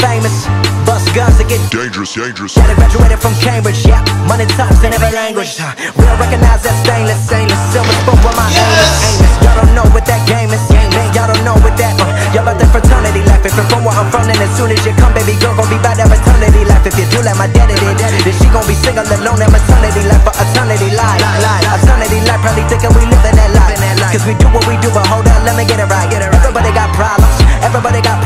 famous. Bust guns that get dangerous, dangerous. When I graduated from Cambridge, yeah. Money talks in every language. Real recognize that stainless, stainless silver spoke with my aimless. Y'all don't know what that game is. Y'all don't know what that y'all about that fraternity life. If you're from where I'm from, then as soon as you come, baby girl, gon' be by that maternity life. If you do like my daddy did, then she gon' be single alone that maternity life for eternity life. Eternity life, probably thinking we live in that life. Cause we do what we do, but hold on, let me get it right. Everybody got problems, everybody got